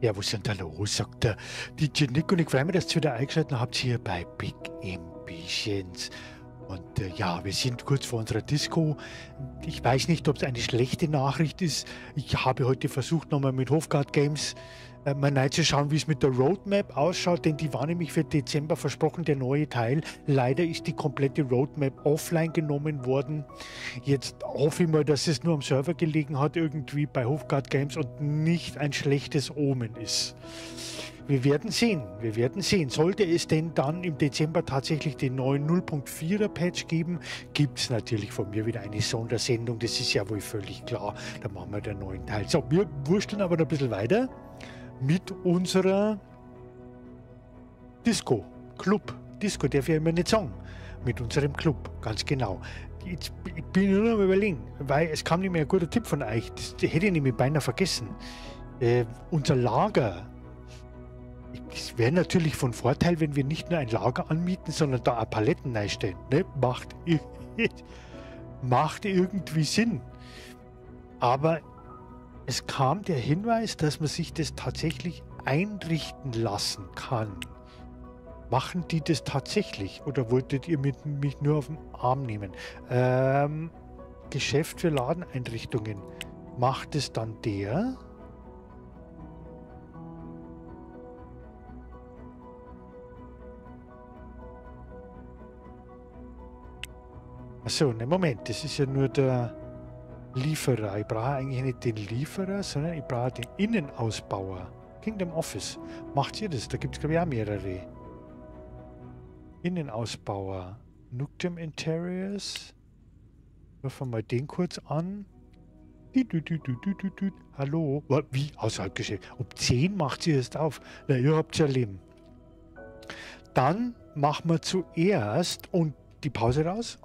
Ja, was sind da los, sagt der DJ Nick. Und ich freue mich, dass ihr wieder eingeschaltet habt hier bei Big Ambitions. Und ja, wir sind kurz vor unserer Disco. Ich weiß nicht, ob es eine schlechte Nachricht ist. Ich habe heute versucht, nochmal mit Hofgard Games mal reinzuschauen, wie es mit der Roadmap ausschaut. Denn die war nämlich für Dezember versprochen, der neue Teil. Leider ist die komplette Roadmap offline genommen worden. Jetzt hoffe ich mal, dass es nur am Server gelegen hat, irgendwie bei Hofgard Games und nicht ein schlechtes Omen ist. Wir werden sehen, wir werden sehen. Sollte es denn dann im Dezember tatsächlich den neuen 0.4er Patch geben, gibt es natürlich von mir wieder eine Sondersendung. Das ist ja wohl völlig klar. Da machen wir den neuen Teil. So, wir wursteln aber noch ein bisschen weiter mit unserer Disco, Club. Disco darf ich ja immer nicht sagen. Mit unserem Club, ganz genau. Jetzt, ich bin nur noch am Überlegen, weil es kam nämlich ein guter Tipp von euch. Das hätte ich nämlich beinahe vergessen. Unser Lager. Es wäre natürlich von Vorteil, wenn wir nicht nur ein Lager anmieten, sondern da auch Paletten reinstellen. Ne? Macht irgendwie Sinn. Aber es kam der Hinweis, dass man sich das tatsächlich einrichten lassen kann. Machen die das tatsächlich? Oder wolltet ihr mich nur auf den Arm nehmen? Geschäft für Ladeneinrichtungen. Macht es dann der... Achso, ne, Moment, das ist ja nur der Lieferer. Ich brauche eigentlich nicht den Lieferer, sondern ich brauche den Innenausbauer. Kingdom Office. Macht ihr das? Da gibt es, glaube ich, auch mehrere. Innenausbauer. Nugterm Interiors. Rufen wir mal den kurz an. Hallo? Wie? Außerhalb Geschäft. Um 10 macht ihr das auf. Na, ihr habt ja Leben. Dann machen wir zuerst und die Pause raus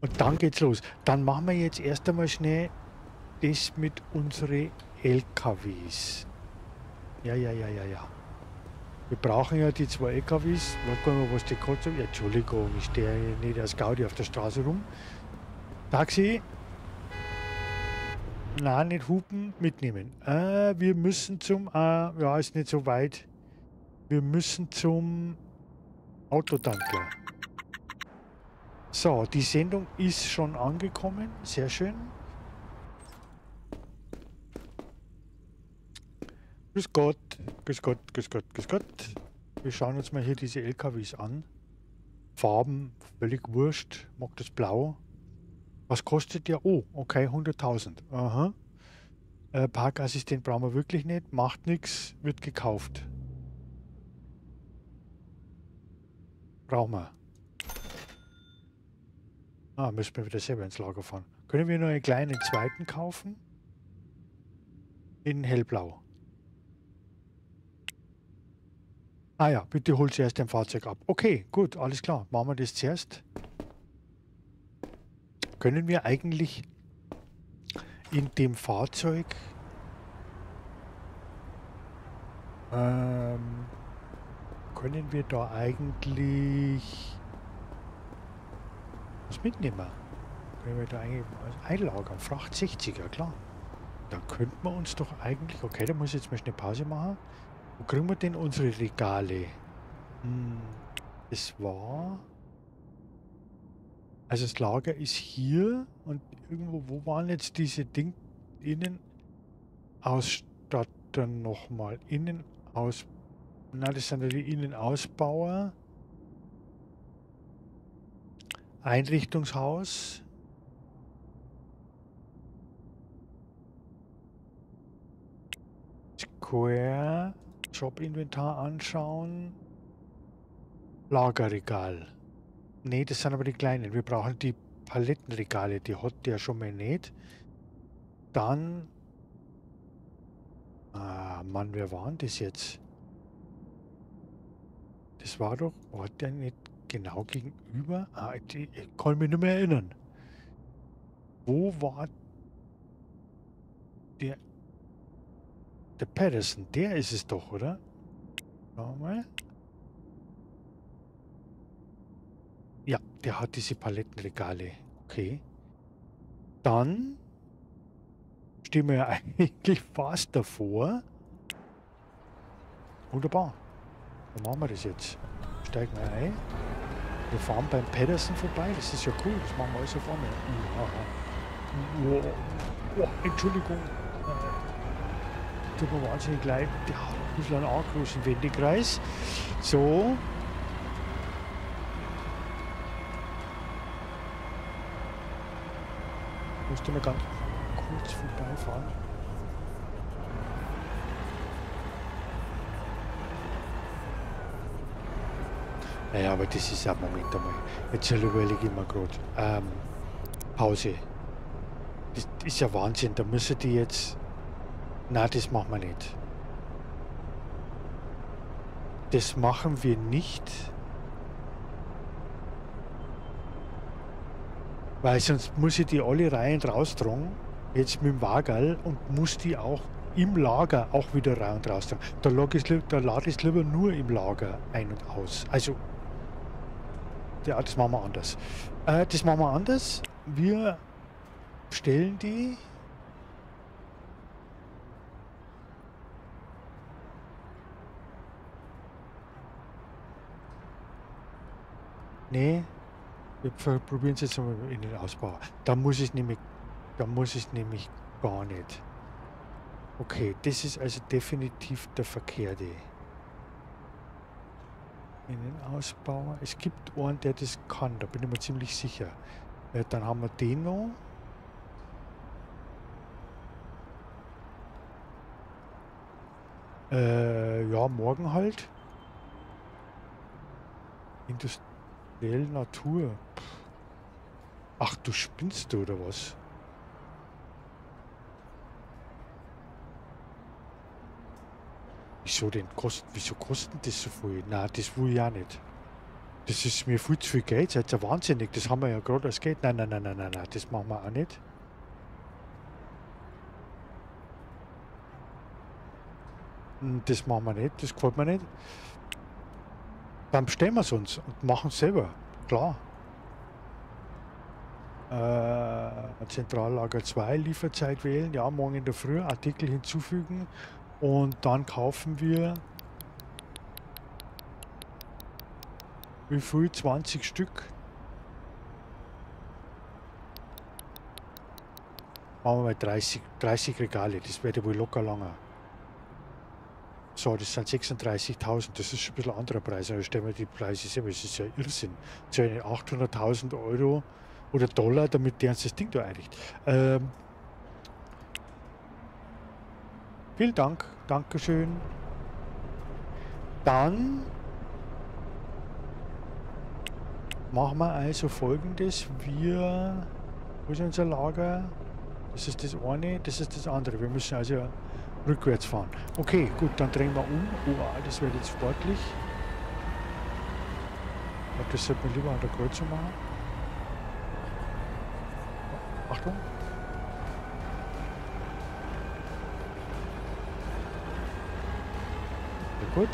und dann geht's los. Dann machen wir jetzt erst einmal schnell das mit unseren LKWs. Ja. Wir brauchen ja die 2 LKWs. Mal gucken, was die kostet. Ja, Entschuldigung, ich stehe nicht als Gaudi auf der Straße rum. Taxi. Nein, nicht hupen, mitnehmen. Wir müssen zum... ja, ist nicht so weit. Wir müssen zum Autotanker. So, die Sendung ist schon angekommen. Sehr schön. Grüß Gott, grüß Gott, grüß Gott, grüß Gott. Wir schauen uns mal hier diese LKWs an. Farben, völlig wurscht. Mag das Blau. Was kostet der? Oh, okay, 100.000. Aha. Parkassistent brauchen wir wirklich nicht. Macht nichts, wird gekauft. Brauchen wir. Ah, müssen wir wieder selber ins Lager fahren. Können wir nur einen kleinen zweiten kaufen? In hellblau. Ah ja, bitte hol zuerst dein Fahrzeug ab. Okay, gut, alles klar. Machen wir das zuerst. Können wir eigentlich in dem Fahrzeug... können wir da eigentlich... Was mitnehmen? Können wir da eigentlich einlagern? Fracht 60er, klar. Da könnten wir uns doch eigentlich... Okay, da muss ich jetzt mal schnell Pause machen. Wo kriegen wir denn unsere Regale? Es war... Also das Lager ist hier und irgendwo... Wo waren jetzt diese Ding... Innenausstatter nochmal. Nein, das sind ja die Innenausbauer. Einrichtungshaus. Square. Shop-Inventar anschauen. Lagerregal. Ne, das sind aber die kleinen. Wir brauchen die Palettenregale. Die hat der schon mal nicht. Dann... Ah, Mann, wer war denn das jetzt? Das war doch... Hat der nicht... Genau gegenüber. Ah, ich kann mich nicht mehr erinnern. Wo war der Patterson? Der ist es doch, oder? Schau mal. Ja, der hat diese Palettenregale. Okay. Dann stehen wir ja eigentlich fast davor. Wunderbar. Dann machen wir das jetzt. Steigen wir ein. Wir fahren beim Pedersen vorbei. Das ist ja cool. Das machen wir alles auf einmal. Entschuldigung. Tut mir wahnsinnig leid. Ja, ein bisschen einen angerutschten Wendekreis. So. Ich musste mal ganz kurz vorbeifahren. Naja, aber das ist ein Moment einmal. Jetzt überlege ich mir gerade. Pause. Das ist ja Wahnsinn. Da müssen die jetzt... Nein, das machen wir nicht. Das machen wir nicht. Weil sonst muss ich die alle rein und raus tragen, jetzt mit dem Wagerl, und muss die auch im Lager auch wieder rein und raus tragen. Da lade ich es lieber nur im Lager ein und aus. Also, ja, das machen wir anders. Wir stellen die... Nee, wir probieren es jetzt mal in den Ausbau. Da muss ich nämlich gar nicht. Okay, das ist also definitiv der verkehrte. In den Ausbau. Es gibt einen, der das kann, da bin ich mir ziemlich sicher. Ja, dann haben wir den noch. Ja, morgen halt. Industrie. Natur. Ach, du spinnst du, oder was? Wieso denn? Wieso kosten das so viel? Nein, das will ich auch nicht. Das ist mir viel zu viel Geld. Seid ihr wahnsinnig? Das haben wir ja gerade als Geld. Nein, das machen wir auch nicht. Das machen wir nicht. Das gefällt mir nicht. Dann bestellen wir es uns und machen es selber. Klar. Zentrallager 2, Lieferzeit wählen. Ja, morgen in der Früh Artikel hinzufügen. Und dann kaufen wir... Wie viel? 20 Stück. Machen wir mal 30 Regale. Das wäre wohl locker langer. So, das sind 36.000, das ist schon ein bisschen ein anderer Preis, aber stellen wir die Preise selber, das ist ja Irrsinn. So eine 800.000 Euro oder Dollar, damit der uns das Ding da einrichtet. Vielen Dank, Dankeschön. Dann machen wir also Folgendes, wo ist unser Lager? Das ist das eine, das ist das andere, wir müssen also... rückwärts fahren. Okay, gut, dann drehen wir um. Oh, das wird jetzt sportlich. Aber das sollte man lieber an der Kreuzung machen. Achtung. Ja, gut.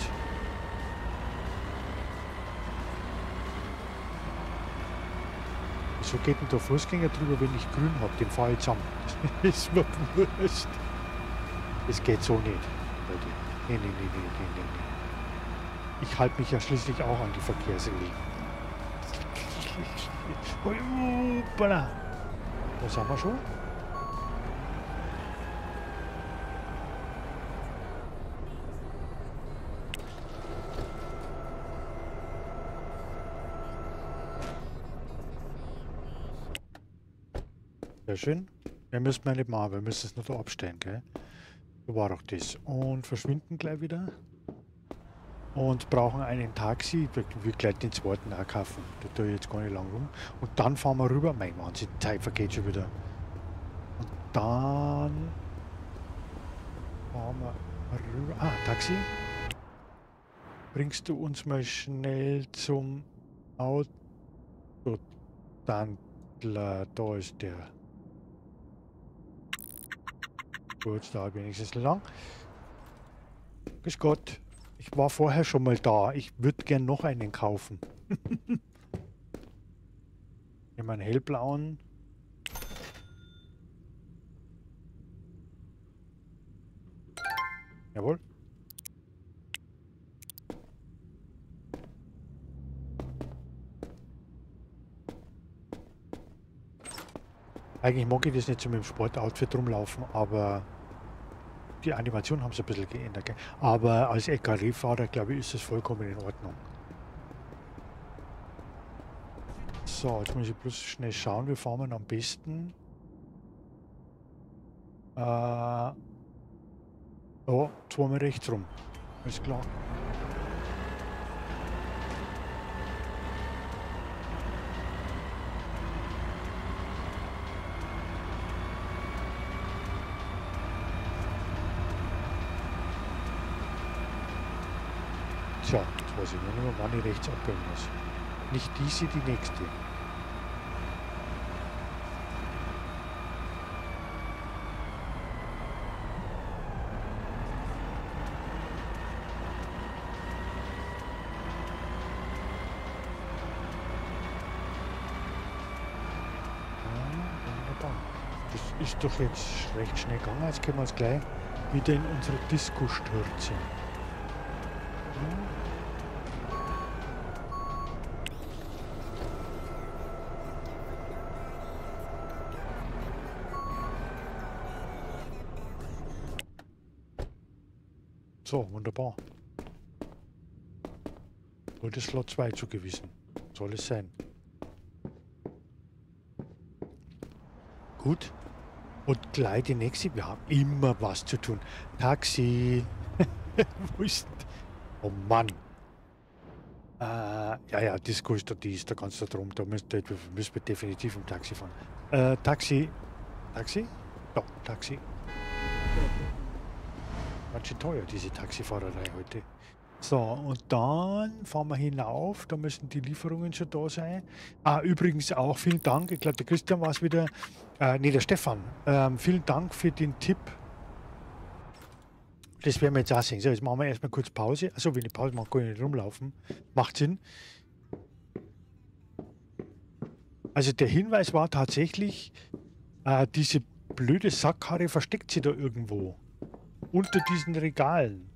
Wieso geht denn der Fußgänger drüber, wenn ich grün habe? Den fahre ich zusammen. Das ist mir wurscht. Es geht so nicht, Leute. Nee. Ich halte mich ja schließlich auch an die Verkehrsregeln. Was haben wir schon? Sehr schön. Wir müssen ja nicht machen, wir müssen es nur da abstellen, gell? War doch das. Und verschwinden gleich wieder. Und brauchen einen Taxi. Wir gleich den zweiten auch kaufen. Da tue ich jetzt gar nicht lang rum. Und dann fahren wir rüber. Mein Wahnsinn, die Zeit vergeht schon wieder. Und dann fahren wir rüber. Ah, Taxi. Bringst du uns mal schnell zum Autotandler. Da ist der. Gut, da wenigstens lang. Grüß Gott. Ich war vorher schon mal da. Ich würde gern noch einen kaufen. Nehmen wir einen hellblauen. Jawohl. Eigentlich mag ich das nicht so mit dem Sportoutfit rumlaufen, aber die Animation haben sie ein bisschen geändert. Gell? Aber als LKW-Fahrer, glaube ich, ist das vollkommen in Ordnung. So, jetzt muss ich bloß schnell schauen, wir fahren am besten. Ja, zweimal rechts rum. Alles klar. Tja, jetzt weiß ich nur noch, wann ich rechts abbiegen muss. Nicht diese, die nächste. Das ist doch jetzt recht schnell gegangen, jetzt können wir uns gleich wieder in unsere Disco stürzen. So, wunderbar. Wurde Slot 2 zugewiesen. Soll es sein. Gut. Und gleich die nächste. Wir haben immer was zu tun. Taxi. Wo ist denn? Oh Mann. Ja, Disco ist da, die ist da ganz da drum. Da müssen wir definitiv im Taxi fahren. Taxi. Taxi? Ja, Taxi. Ganz schön teuer, diese Taxifahrerei heute. So, und dann fahren wir hinauf. Da müssen die Lieferungen schon da sein. Ah, übrigens auch vielen Dank. Ich glaube, der Christian war es wieder. Nee, der Stefan. Vielen Dank für den Tipp. Das werden wir jetzt auch sehen. So, jetzt machen wir erstmal kurz Pause. Also, wenn ich Pause mache, kann ich nicht rumlaufen. Macht Sinn. Also, der Hinweis war tatsächlich, diese blöde Sackkarre versteckt sie da irgendwo. Unter diesen Regalen.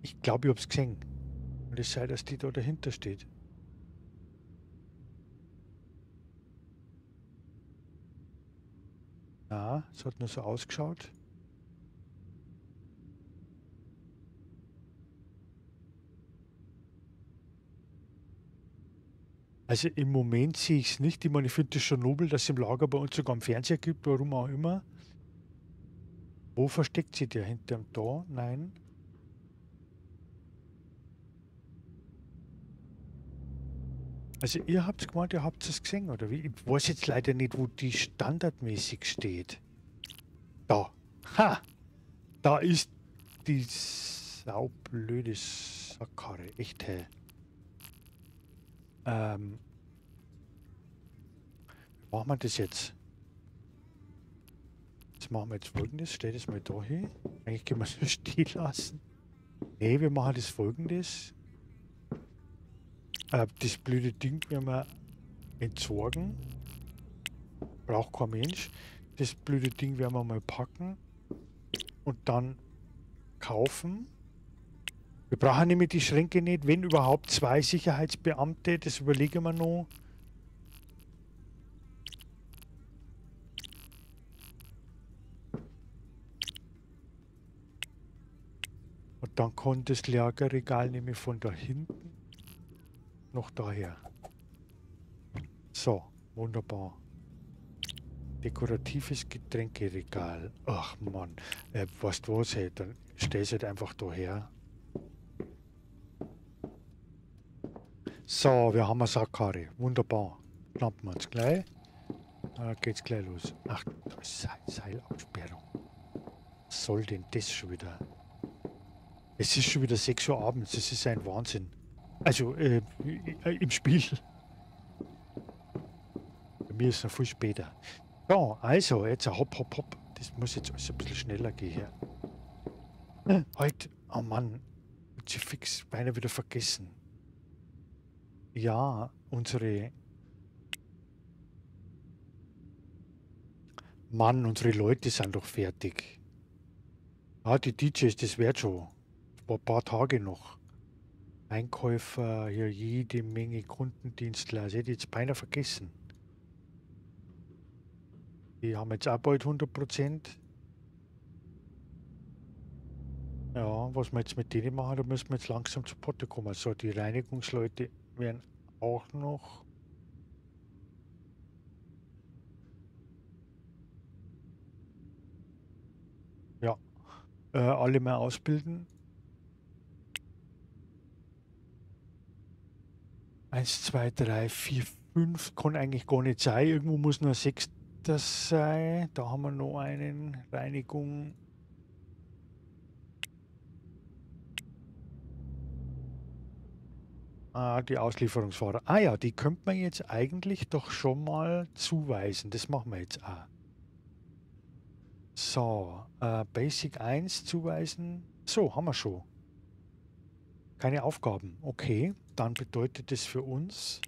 Ich glaube, ich habe es gesehen. Und es sei, dass die da dahinter steht. Ja, es hat nur so ausgeschaut. Also im Moment sehe ich es nicht. Ich meine, ich finde es schon nobel, dass es im Lager bei uns sogar einen Fernseher gibt, warum auch immer. Wo versteckt sie der? Hinterm Tor? Nein. Also ihr habt es gemeint, ihr habt es gesehen, oder wie? Ich weiß jetzt leider nicht, wo die standardmäßig steht. Da. Ha! Da ist die saublöde Sackkarre. Echt hell. Wie machen wir das jetzt? Jetzt machen wir jetzt Folgendes, stell das mal da hin. Eigentlich können wir es nur stehen lassen. Ne, wir machen das Folgendes. Das blöde Ding werden wir entsorgen. Braucht kein Mensch. Das blöde Ding werden wir mal packen. Und dann kaufen. Wir brauchen nämlich die Schränke nicht, wenn überhaupt 2 Sicherheitsbeamte. Das überlegen wir noch. Dann kommt das Lagerregal nämlich von da hinten noch daher. So, wunderbar. Dekoratives Getränkeregal. Ach Mann, weißt du was, hey, dann stell es halt einfach daher. So, wir haben eine Sackkarre. Wunderbar. Knappen wir uns gleich. Dann geht's gleich los. Ach, da ist Seilabsperrung. Was soll denn das schon wieder? Es ist schon wieder 6 Uhr abends, das ist ein Wahnsinn. Also, im Spiel. Bei mir ist es noch viel später. Ja, also, jetzt ein Hopp. Das muss jetzt alles ein bisschen schneller gehen. Hier. Halt, oh Mann. Wird sie fix beinahe wieder vergessen. Ja, unsere Leute sind doch fertig. Ah, die DJs, das wird schon. Ein paar Tage noch. Einkäufer, hier jede Menge Kundendienstler. Das hätte ich jetzt beinahe vergessen. Die haben jetzt auch bald 100%. Ja, was wir jetzt mit denen machen, da müssen wir jetzt langsam zu Potte kommen. So, die Reinigungsleute werden auch noch. Ja, alle mal ausbilden. 1, 2, 3, 4, 5 kann eigentlich gar nicht sein. Irgendwo muss nur 6 das sein. Da haben wir noch einen. Reinigung. Ah, die Auslieferungsfahrer. Ah ja, die könnte man jetzt eigentlich doch schon mal zuweisen. Das machen wir jetzt auch. So, Basic 1 zuweisen. So, haben wir schon. Keine Aufgaben. Okay, dann bedeutet das für uns,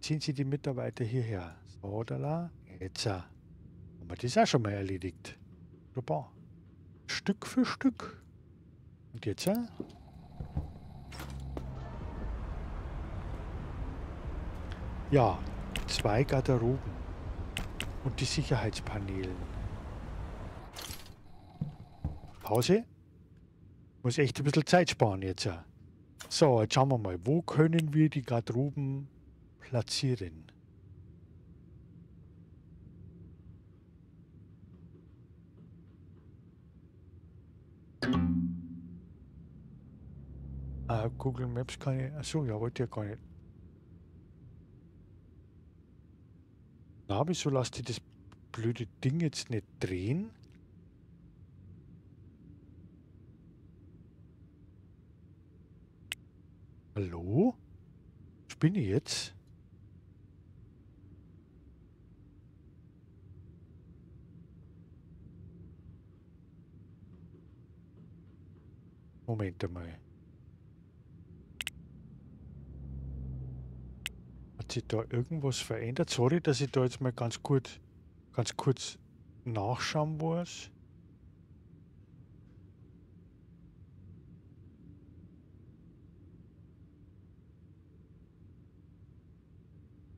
ziehen Sie die Mitarbeiter hierher. So, da, da. Jetzt haben wir das auch schon mal erledigt. Wunderbar. Stück für Stück. Und jetzt? Ja, 2 Garderoben und die Sicherheitspanelen. Pause. Muss echt ein bisschen Zeit sparen jetzt. So, jetzt schauen wir mal, wo können wir die Garderoben platzieren? Ah, Google Maps kann ich... Achso, ja, wollte ja gar nicht. Na, wieso lasst ihr das blöde Ding jetzt nicht drehen? Hallo? Spinne ich jetzt? Moment einmal. Hat sich da irgendwas verändert? Sorry, dass ich da jetzt mal ganz kurz nachschauen muss.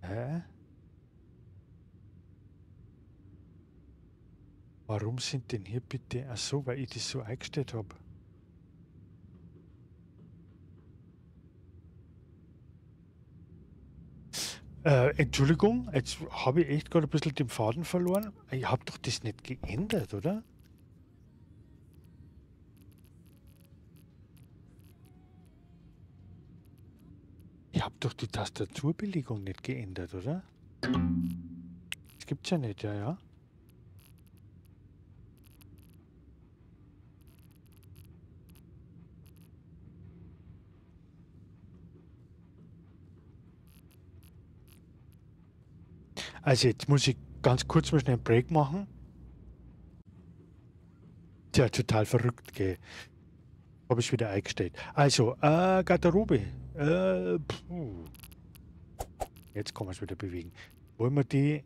Hä? Warum sind denn hier bitte... Ach so, weil ich das so eingestellt habe. Entschuldigung, jetzt habe ich echt gerade ein bisschen den Faden verloren. Ich habe doch das nicht geändert, oder? Ich habe doch die Tastaturbelegung nicht geändert, oder? Das gibt's ja nicht, ja. Also jetzt muss ich ganz kurz mal schnell einen Break machen. Tja, total verrückt, gell. Habe ich wieder eingestellt. Also, Garderobe. Jetzt kann man es wieder bewegen. Wollen wir die...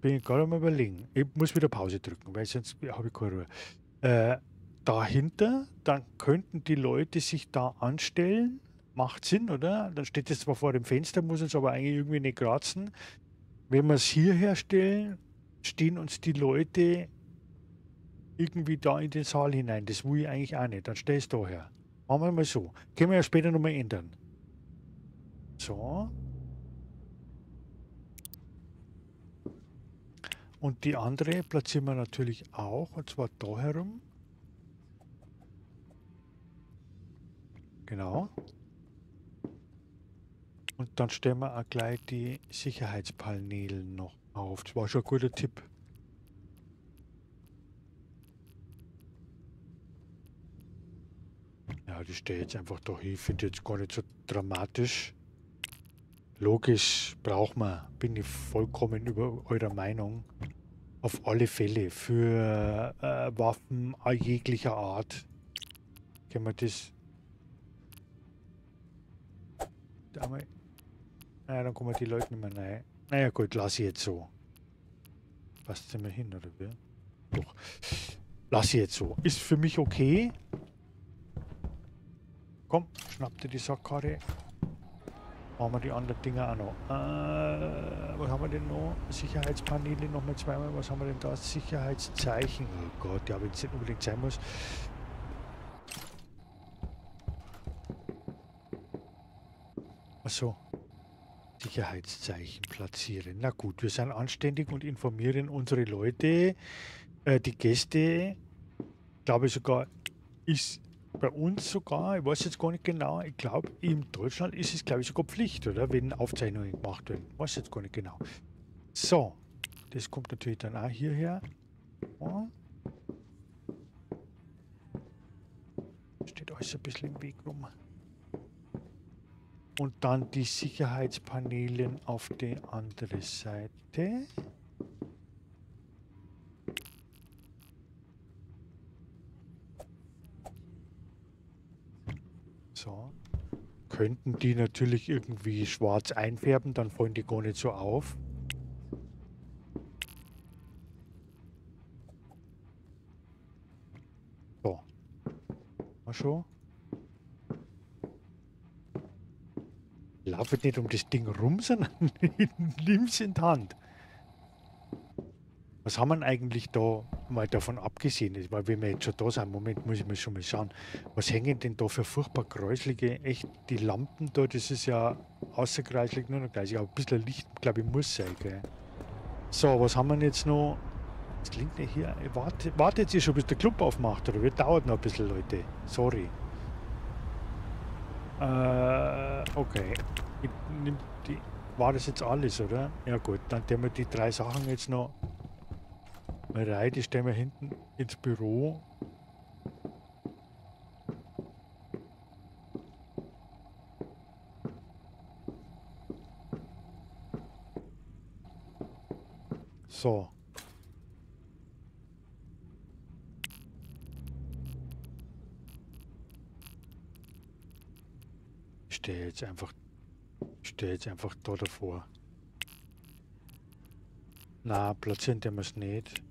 Bin ich gerade mal überlegen. Ich muss wieder Pause drücken, weil sonst habe ich keine Ruhe. Dahinter, dann könnten die Leute sich da anstellen. Macht Sinn, oder? Dann steht es zwar vor dem Fenster, muss uns aber eigentlich irgendwie nicht kratzen. Wenn wir es hier herstellen, stehen uns die Leute irgendwie da in den Saal hinein. Das will ich eigentlich auch nicht. Dann stell es da her. Machen wir mal so. Können wir ja später nochmal ändern. So. Und die andere platzieren wir natürlich auch. Und zwar da herum. Genau. Und dann stellen wir auch gleich die Sicherheitspaneele noch auf. Das war schon ein guter Tipp. Ja, die stehen jetzt einfach da hin. Ich finde jetzt gar nicht so dramatisch. Logisch braucht man. Bin ich vollkommen über eurer Meinung. Auf alle Fälle. Für Waffen jeglicher Art. Können wir das... Einmal. Naja, dann kommen die Leute nicht mehr rein. Naja gut, lass ich jetzt so. Passt sie mir hin, oder wie? Doch. Lass ich jetzt so. Ist für mich okay. Komm, schnapp dir die Sackkarre. Haben wir die anderen Dinger auch noch. Was haben wir denn noch? Sicherheitspaneele nochmal zweimal. Was haben wir denn da? Sicherheitszeichen. Oh Gott, ja, wenn es nicht unbedingt sein muss. Achso. Sicherheitszeichen platzieren. Na gut, wir sind anständig und informieren unsere Leute, die Gäste. Ich glaube sogar, ist bei uns sogar, ich weiß jetzt gar nicht genau, ich glaube, in Deutschland ist es, glaube ich, sogar Pflicht, oder? Wenn Aufzeichnungen gemacht werden. Ich weiß jetzt gar nicht genau. So, das kommt natürlich dann auch hierher. Ja. Steht alles ein bisschen im Weg rum. Und dann die Sicherheitspaneelen auf die andere Seite. So. Könnten die natürlich irgendwie schwarz einfärben, dann fallen die gar nicht so auf. So. Mal schon. Laufe nicht um das Ding rum, sondern nimm's in die Hand. Was haben wir eigentlich da mal davon abgesehen? Weil wenn wir jetzt schon da sind, Moment, muss ich mir schon mal schauen. Was hängen denn da für furchtbar gräuslige, echt die Lampen da, das ist ja außergreiflich nur noch gleich. Aber ein bisschen Licht, glaube ich, muss sein, gell? So, was haben wir denn jetzt noch? Das klingt ja hier. Wartet ihr schon, bis der Club aufmacht, oder? Das dauert noch ein bisschen, Leute. Sorry. Okay. War das jetzt alles, oder? Ja gut, dann nehmen wir die drei Sachen jetzt noch mal rein. Die stellen wir hinten ins Büro. So. Ich stehe jetzt einfach da davor. Na, platzieren wir es nicht.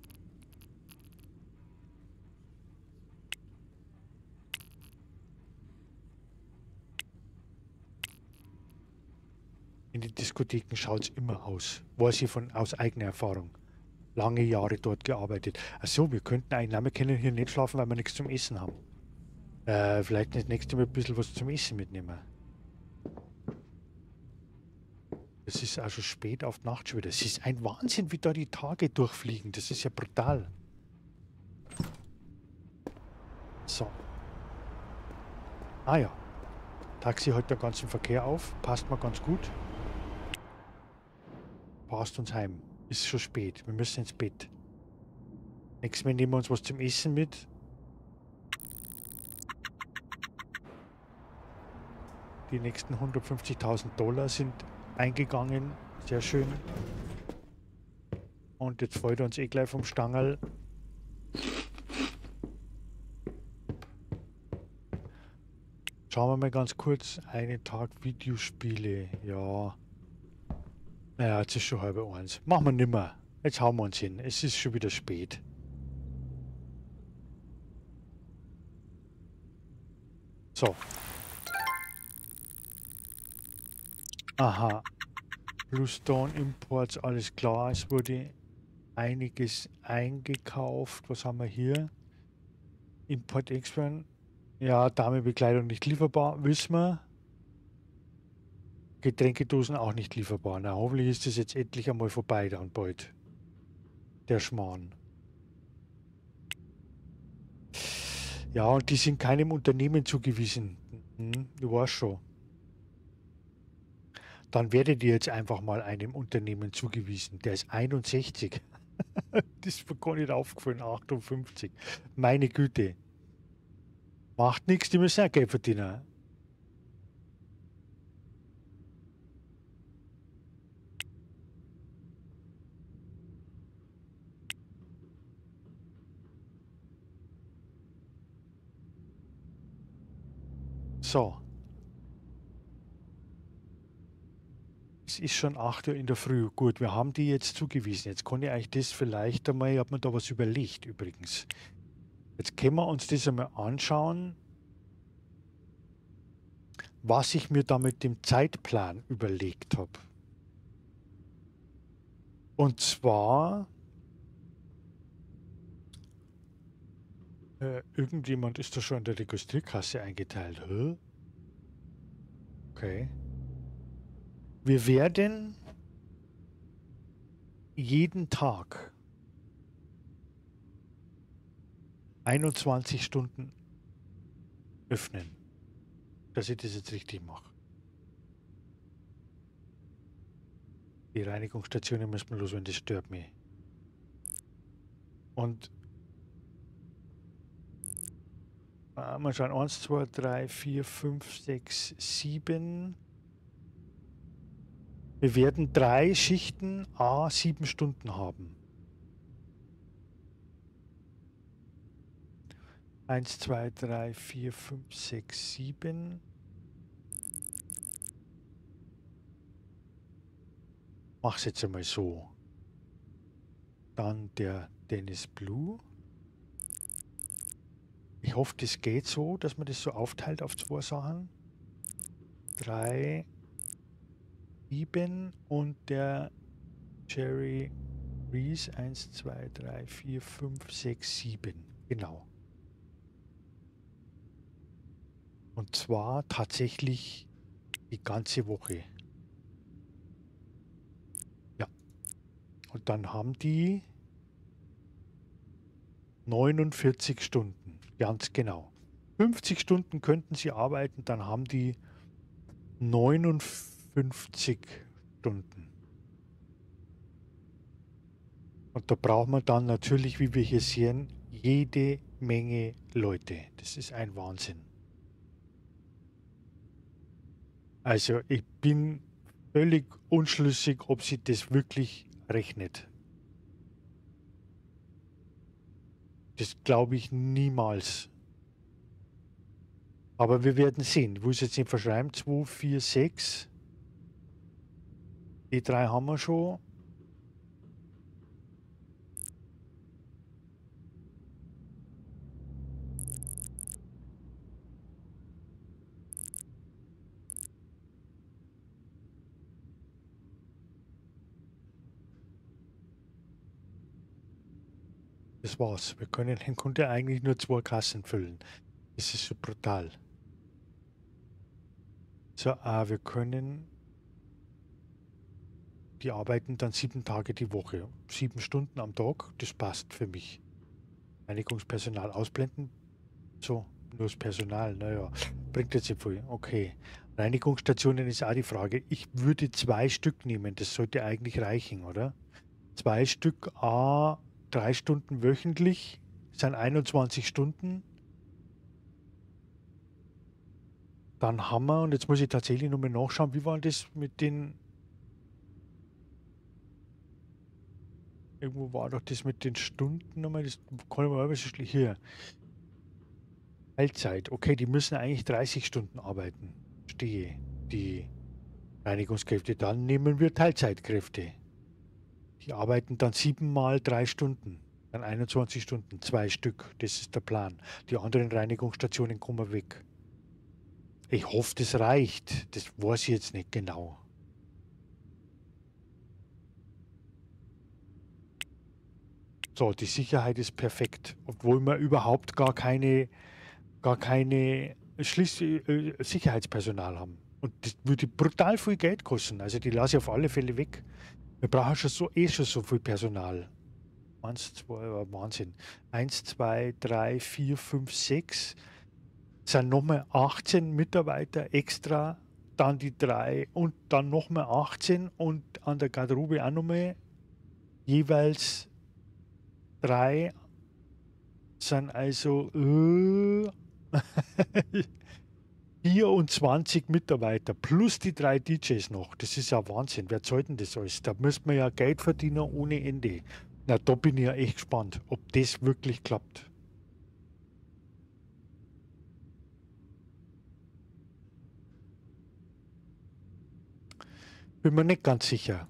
In den Diskotheken schaut es immer aus. Weiß ich aus eigener Erfahrung. Lange Jahre dort gearbeitet. Achso, wir könnten einen Namen kennen, hier nicht schlafen, weil wir nichts zum Essen haben. Vielleicht das nächste Mal ein bisschen was zum Essen mitnehmen. Es ist auch schon spät auf Nacht schon wieder. Es ist ein Wahnsinn, wie da die Tage durchfliegen. Das ist ja brutal. So. Ah ja. Taxi hält den ganzen Verkehr auf. Passt mal ganz gut. Passt uns heim. Ist schon spät. Wir müssen ins Bett. Nächstes Mal nehmen wir uns was zum Essen mit. Die nächsten 150.000 Dollar sind eingegangen. Sehr schön. Und jetzt fällt uns eh gleich vom Stangerl. Schauen wir mal ganz kurz. Einen Tag Videospiele. Ja. Naja, jetzt ist schon 12:30. Machen wir nimmer. Jetzt hauen wir uns hin. Es ist schon wieder spät. So. Aha, Bluestone Imports, alles klar, es wurde einiges eingekauft. Was haben wir hier? Import Expert, ja, Damebekleidung nicht lieferbar, wissen wir. Getränkedosen auch nicht lieferbar. Na, hoffentlich ist das jetzt endlich einmal vorbei dann bald. Der Schmarrn. Ja, und die sind keinem Unternehmen zugewiesen. Du warst schon. Dann werdet ihr jetzt einfach mal einem Unternehmen zugewiesen. Der ist 61. Das ist mir gar nicht aufgefallen. 58. Meine Güte. Macht nichts, die müssen auch Geld verdienen. So. Es ist schon 8 Uhr in der Früh. Gut, wir haben die jetzt zugewiesen. Jetzt kann ich euch das vielleicht einmal, ich habe mir da was überlegt übrigens. Jetzt können wir uns das einmal anschauen. was ich mir da mit dem Zeitplan überlegt habe. Und zwar... irgendjemand ist da schon in der Registrierkasse eingeteilt. Hä? Okay. Wir werden jeden Tag 21 Stunden öffnen, dass ich das jetzt richtig mache. Die Reinigungsstationen müssen wir loswerden, das stört mich. Und mal schauen, 1, 2, 3, 4, 5, 6, 7. Wir werden 3 Schichten à 7 Stunden haben. 1, 2, 3, 4, 5, 6, 7. Mach's jetzt einmal so. Dann der Dennis Blue. Ich hoffe, das geht so, dass man das so aufteilt auf 2 Sachen. 3... 7 und der Jerry Reese 1, 2, 3, 4, 5, 6, 7. Genau. Und zwar tatsächlich die ganze Woche. Ja. Und dann haben die 49 Stunden. Ganz genau. 50 Stunden könnten sie arbeiten, dann haben die 49 50 Stunden. Und da braucht man dann natürlich, wie wir hier sehen, jede Menge Leute. Das ist ein Wahnsinn. Also ich bin völlig unschlüssig, ob sie das wirklich rechnet. Das glaube ich niemals. Aber wir werden sehen. Ich will es jetzt nicht verschreiben. 2, 4, 6... Die 3 haben wir schon. Das war's. Wir können im Grunde eigentlich nur 2 Kassen füllen. Das ist so brutal. So, wir können... Die arbeiten dann 7 Tage die Woche, 7 Stunden am Tag, das passt für mich. Reinigungspersonal ausblenden, so, nur das Personal, naja, bringt jetzt nicht viel, okay. Reinigungsstationen ist auch die Frage, ich würde 2 Stück nehmen, das sollte eigentlich reichen, oder? 2 Stück, 3 Stunden wöchentlich, sind 21 Stunden. Dann haben wir, und jetzt muss ich tatsächlich nochmal nachschauen, wie war das mit den... Irgendwo war doch das mit den Stunden nochmal, das kann ich mal hier. Teilzeit, okay, die müssen eigentlich 30 Stunden arbeiten. Stehe, die Reinigungskräfte. Dann nehmen wir Teilzeitkräfte. Die arbeiten dann 7 mal 3 Stunden, dann 21 Stunden, 2 Stück. Das ist der Plan. Die anderen Reinigungsstationen kommen weg. Ich hoffe, das reicht. Das weiß ich jetzt nicht genau. So, die Sicherheit ist perfekt, obwohl wir überhaupt gar keine Sicherheitspersonal haben. Und das würde brutal viel Geld kosten. Also die lasse ich auf alle Fälle weg. Wir brauchen schon so viel Personal. 1, 2, Wahnsinn. 1, 2, 3, 4, 5, 6. Das sind nochmal 18 Mitarbeiter extra. Dann die 3 und dann nochmal 18 und an der Garderobe auch nochmal jeweils 3 sind also 24 Mitarbeiter plus die 3 DJs noch. Das ist ja Wahnsinn. Wer zahlt denn das alles? Da müsste man ja Geld verdienen ohne Ende. Na, da bin ich ja echt gespannt, ob das wirklich klappt. Bin mir nicht ganz sicher.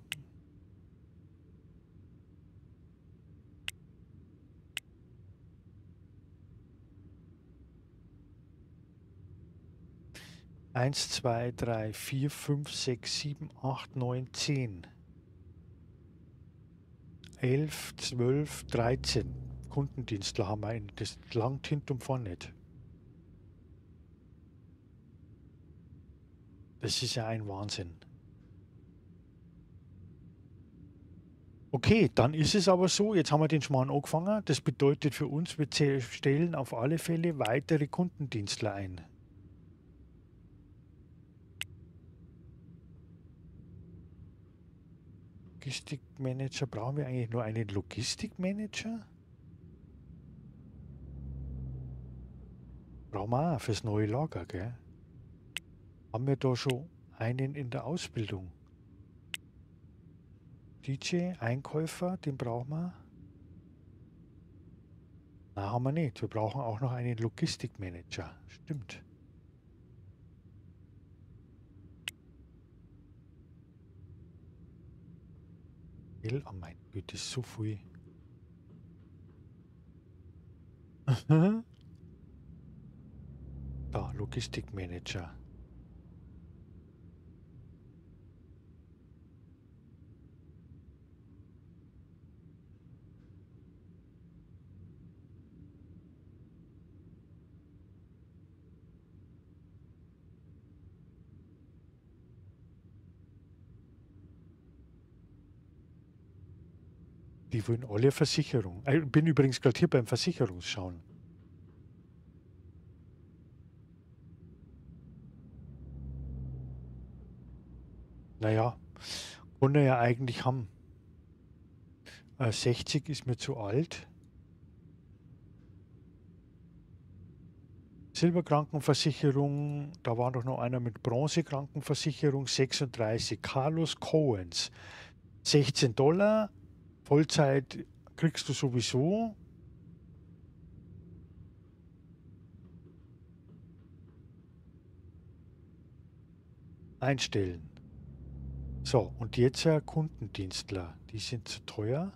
1, 2, 3, 4, 5, 6, 7, 8, 9, 10. 11, 12, 13. Kundendienstler haben wir einen. Das langt hinten und vorne nicht. Das ist ja ein Wahnsinn. Okay, dann ist es aber so, jetzt haben wir den Schmarrn angefangen. Das bedeutet für uns, wir stellen auf alle Fälle weitere Kundendienstler ein. Logistikmanager, brauchen wir eigentlich nur einen Logistikmanager? Brauchen wir auch fürs neue Lager, gell? Haben wir da schon einen in der Ausbildung? DJ, Einkäufer, den brauchen wir. Nein, haben wir nicht. Wir brauchen auch noch einen Logistikmanager. Stimmt. Oh mein Gott, das ist so viel. Da, Logistikmanager. Die wollen alle Versicherung. Ich bin übrigens gerade hier beim Versicherungsschauen. Naja, kann er ja eigentlich haben. 60 ist mir zu alt. Silberkrankenversicherung, da war doch noch einer mit Bronzekrankenversicherung, 36. Carlos Coens, $16. Vollzeit kriegst du sowieso. Einstellen. So, und jetzt Kundendienstler. Die sind zu teuer.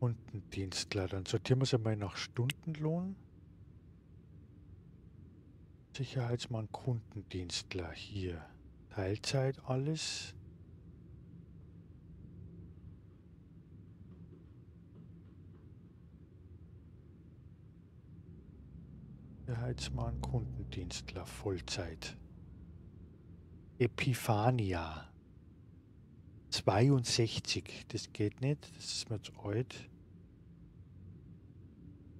Kundendienstler. Dann sortieren wir es einmal nach Stundenlohn. Sicherheitsmann, Kundendienstler hier. Teilzeit alles. Sicherheitsmann, Kundendienstler, Vollzeit. Epiphania. 62. Das geht nicht. Das ist mir zu alt.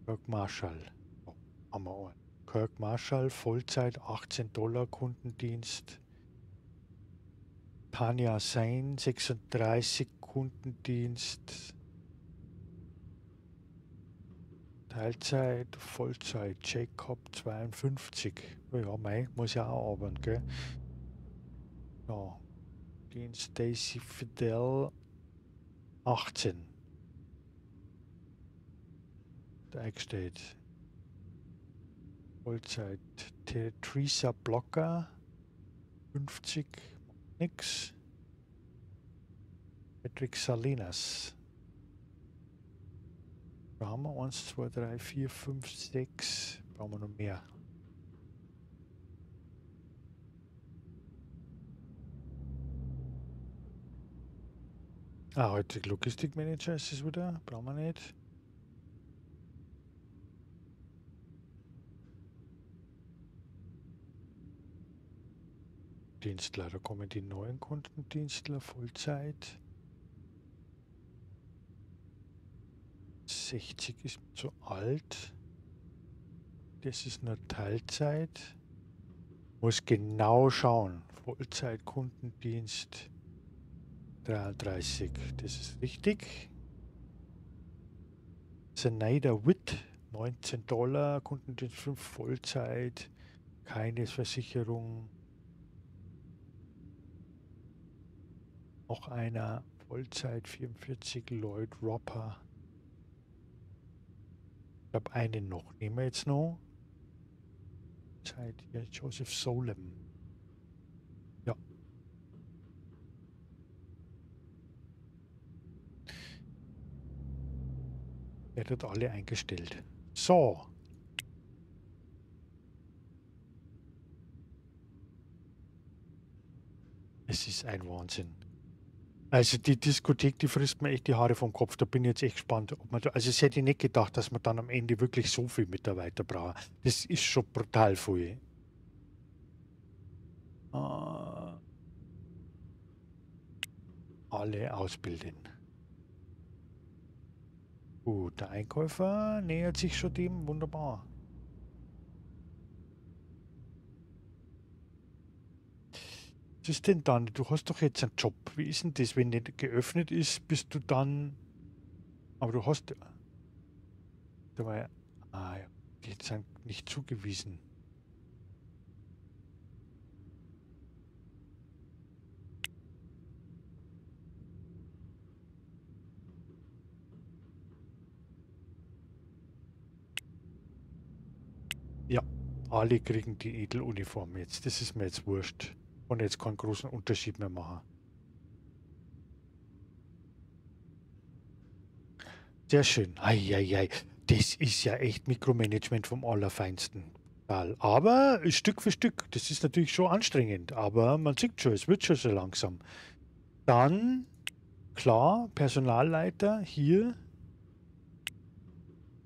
Kirk Marshall. Oh, haben wir einen. Kirk Marshall, Vollzeit, $18, Kundendienst. Tanja Sein, 36, Kundendienst. Teilzeit, Vollzeit, Jacob, 52. Ja, mei, muss ja auch arbeiten, gell? Ja. Dienst Daisy Fidel, 18. Da eingestellt. Vollzeit Teresa Blocker 50, nix. Patrick Salinas. Da haben wir 1, 2, 3, 4, 5, 6. Brauchen wir noch mehr. Ah, heute Logistikmanager ist es wieder. Brauchen wir nicht. Dienstler, da kommen die neuen Kundendienstler, Vollzeit. 60 ist zu alt. Das ist nur Teilzeit. Muss genau schauen. Vollzeit Kundendienst 33. Das ist richtig. Zenaida Witt, $19. Kundendienst 5, Vollzeit. Keine Versicherung. Noch einer, Vollzeit, 44, Lloyd Roper. Ich habe einen noch. Nehmen wir jetzt noch. Zeit hier, Joseph Solem. Ja. Werdet alle eingestellt. So. Es ist ein Wahnsinn. Also die Diskothek, die frisst mir echt die Haare vom Kopf. Da bin ich jetzt echt gespannt, ob man da, also es hätte ich nicht gedacht, dass man dann am Ende wirklich so viel Mitarbeiter braucht. Das ist schon brutal viel. Alle ausbilden. Gut, der Einkäufer nähert sich schon dem. Wunderbar. Was ist denn dann? Du hast doch jetzt einen Job. Wie ist denn das, wenn der geöffnet ist, bist du dann... Aber du hast... Ah, die sind nicht zugewiesen. Ja, alle kriegen die Edeluniform jetzt. Das ist mir jetzt wurscht. Und jetzt keinen großen Unterschied mehr machen. Sehr schön. Eieiei. Das ist ja echt Mikromanagement vom Allerfeinsten. Aber Stück für Stück. Das ist natürlich schon anstrengend. Aber man sieht schon, es wird schon so langsam. Dann, klar, Personalleiter hier.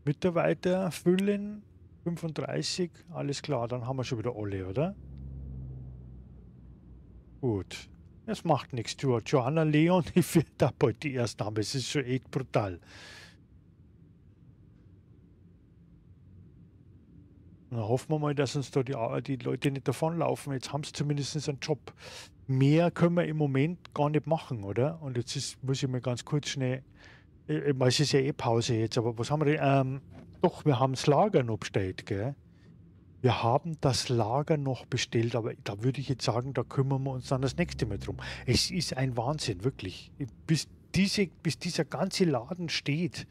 Mitarbeiter füllen. 35. Alles klar, dann haben wir schon wieder alle, oder? Gut, das macht nichts. Johanna, Leon, ich werde da bald die ersten haben. Es ist schon echt brutal. Und dann hoffen wir mal, dass uns da die Leute nicht davonlaufen. Jetzt haben sie zumindest einen Job. Mehr können wir im Moment gar nicht machen, oder? Und jetzt muss ich mal ganz kurz schnell... Es ist ja eh Pause jetzt, aber was haben wir denn? Doch, wir haben das Lager noch bestellt, gell? Wir haben das Lager noch bestellt, aber da würde ich jetzt sagen, da kümmern wir uns dann das nächste Mal drum. Es ist ein Wahnsinn, wirklich. Bis dieser ganze Laden steht,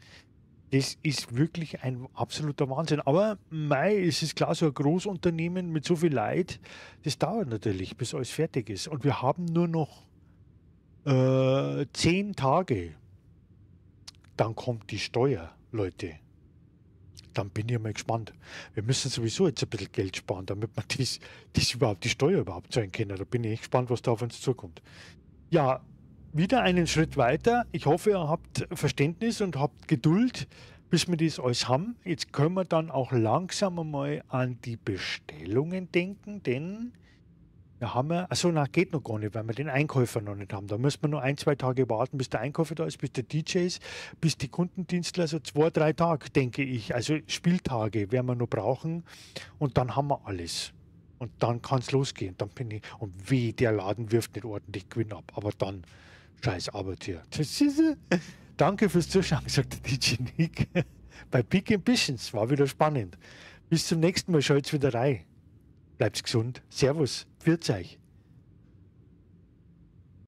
das ist wirklich ein absoluter Wahnsinn. Aber mei, es ist klar, so ein Großunternehmen mit so viel Leid, das dauert natürlich, bis alles fertig ist. Und wir haben nur noch 10 Tage. Dann kommt die Steuer, Leute. Dann bin ich mal gespannt. Wir müssen sowieso jetzt ein bisschen Geld sparen, damit man die Steuer überhaupt zahlen können. Da bin ich echt gespannt, was da auf uns zukommt. Ja, wieder einen Schritt weiter. Ich hoffe, ihr habt Verständnis und habt Geduld, bis wir das alles haben. Jetzt können wir dann auch langsam mal an die Bestellungen denken, denn wir haben ja... Achso, na, geht noch gar nicht, weil wir den Einkäufer noch nicht haben. Da müssen wir nur 1, 2 Tage warten, bis der Einkäufer da ist, bis der DJ ist, bis die Kundendienstler, so 2, 3 Tage, denke ich. Also Spieltage werden wir noch brauchen. Und dann haben wir alles. Und dann kann es losgehen. Dann bin ich... Und weh, der Laden wirft nicht ordentlich Gewinn ab. Aber dann, scheiß Arbeit hier. Danke fürs Zuschauen, sagt der DJ Nick. Bei Big Ambitions. War wieder spannend. Bis zum nächsten Mal. Schaut's wieder rein. Bleibt gesund. Servus. Für euch.